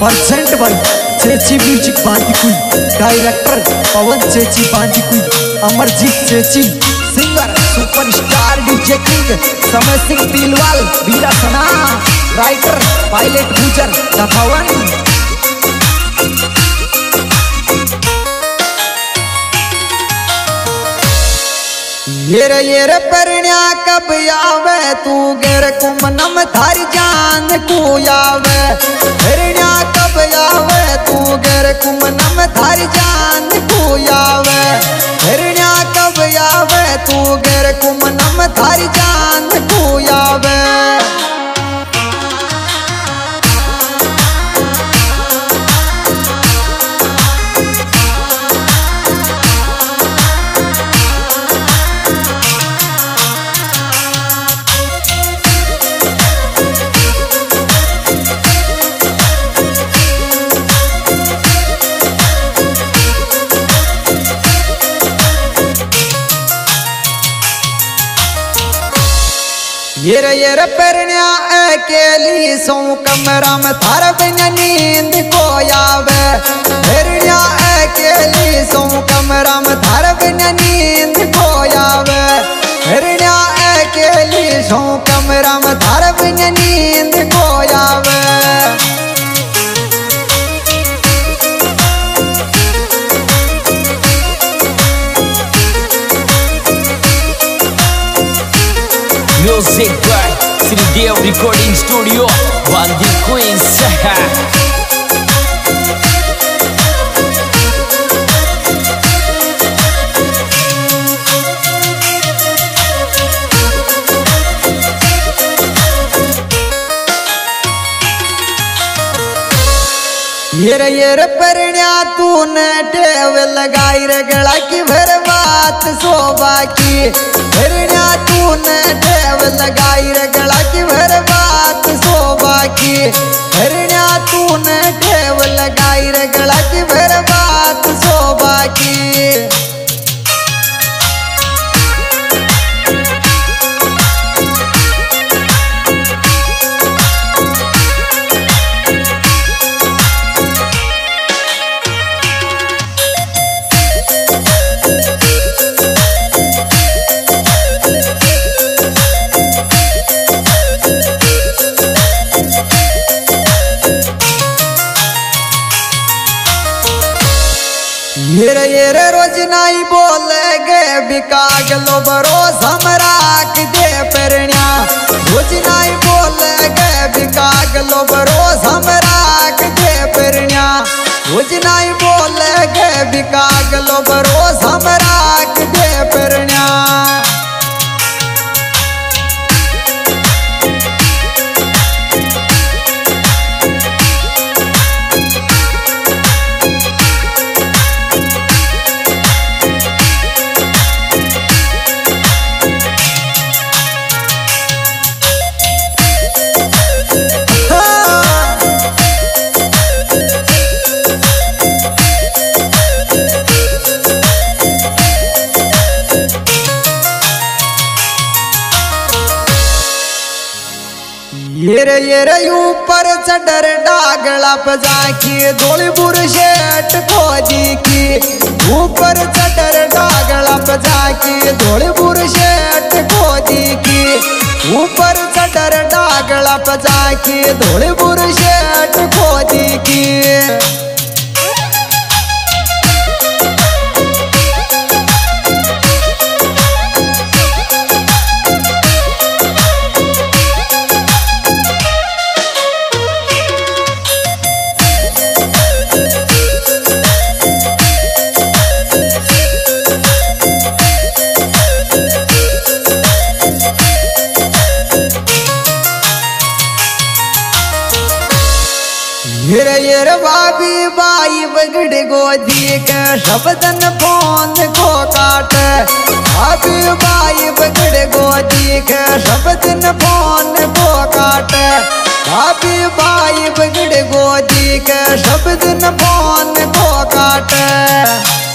Percent by Chechi music Bandikui, director Pawan Chechi Bandikui, Amarjeet Chechi, singer superstar DJ king Samay Singh Tilwal, Veera Sana writer pilot Gujar Lakhwan. येर परण्या कब आवे तू गिर कुमनम थारी जान को आवे परण्या कब आवे तू गिर कुमनम थारी जान को आवे परण्या कब आवे तू गिर कुमनम थारी जान को आवे। येर परण्या अकेली सो कमरा में थारा बिना नींद को आवे परण्या अकेली सो कमरा में थारा बिना नींद को आवे परण्या अकेली सो कमरा में थारा बिना नींद को आवे। Music by Shridev recording studio Bandi queens. येर परण्या तूने टेव लगाई रे गला की भर बात शोभा की परण्या तूने टेव लगाई रे गला की भर बात शोभा की परण्या तूने टेव लगाई रे गला की भर बात शोभा की। येरे रोज नाई बोले गे बिका गलो बरोस हमरा के दे परण्या रोज नाई बोले गे बिका गलो बरोस हमरा के दे परण्या रोज नाई बोले गे बिका गलो बरोस हमरा के दे परण्या। येरे ऊपर चढ़र डागला बजा की धोली बुरशेट खोजी की ऊपर चढ़र डागला बजा की धोली बुरशेट खोजी की ऊपर चढ़र डागला बजा की धोली बुरशेट खोजी की। येर भाभी बाई बगड़ गोदी के शब्दन फोंद को काट भाभी बाई बगड़ गोदी के शब्दन फोंद को काट भाभी बाई बगड़ गोदी के शब्दन फोंद को काट।